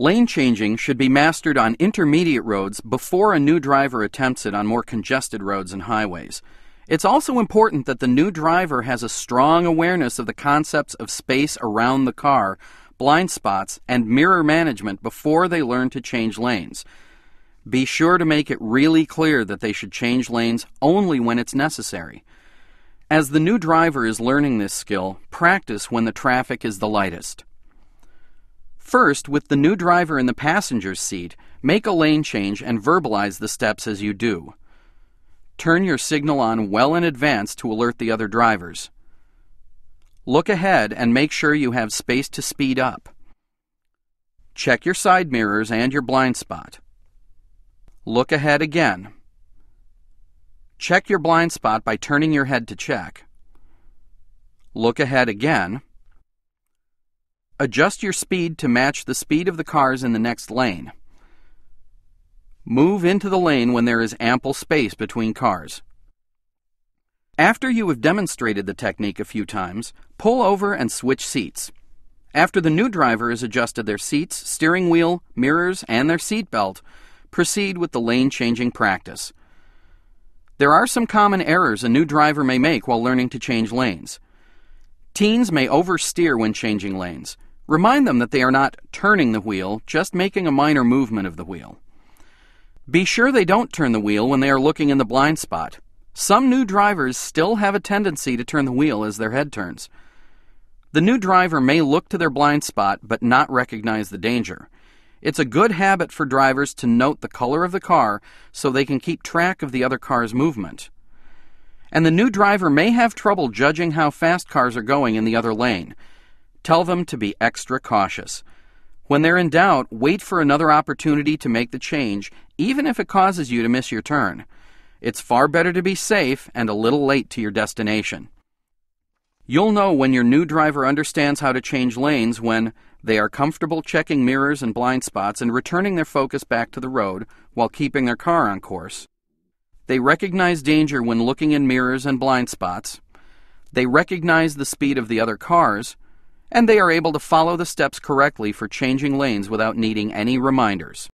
Lane changing should be mastered on intermediate roads before a new driver attempts it on more congested roads and highways. It's also important that the new driver has a strong awareness of the concepts of space around the car, blind spots, and mirror management before they learn to change lanes. Be sure to make it really clear that they should change lanes only when it's necessary. As the new driver is learning this skill, practice when the traffic is the lightest. First, with the new driver in the passenger's seat, make a lane change and verbalize the steps as you do. Turn your signal on well in advance to alert the other drivers. Look ahead and make sure you have space to speed up. Check your side mirrors and your blind spot. Look ahead again. Check your blind spot by turning your head to check. Look ahead again. Adjust your speed to match the speed of the cars in the next lane. Move into the lane when there is ample space between cars. After you have demonstrated the technique a few times, pull over and switch seats. After the new driver has adjusted their seats, steering wheel, mirrors, and their seat belt, proceed with the lane-changing practice. There are some common errors a new driver may make while learning to change lanes. Teens may oversteer when changing lanes. Remind them that they are not turning the wheel, just making a minor movement of the wheel. Be sure they don't turn the wheel when they are looking in the blind spot. Some new drivers still have a tendency to turn the wheel as their head turns. The new driver may look to their blind spot but not recognize the danger. It's a good habit for drivers to note the color of the car so they can keep track of the other car's movement. And the new driver may have trouble judging how fast cars are going in the other lane. Tell them to be extra cautious. When they're in doubt, wait for another opportunity to make the change, even if it causes you to miss your turn. It's far better to be safe and a little late to your destination. You'll know when your new driver understands how to change lanes when they are comfortable checking mirrors and blind spots and returning their focus back to the road while keeping their car on course. They recognize danger when looking in mirrors and blind spots. They recognize the speed of the other cars, and they are able to follow the steps correctly for changing lanes without needing any reminders.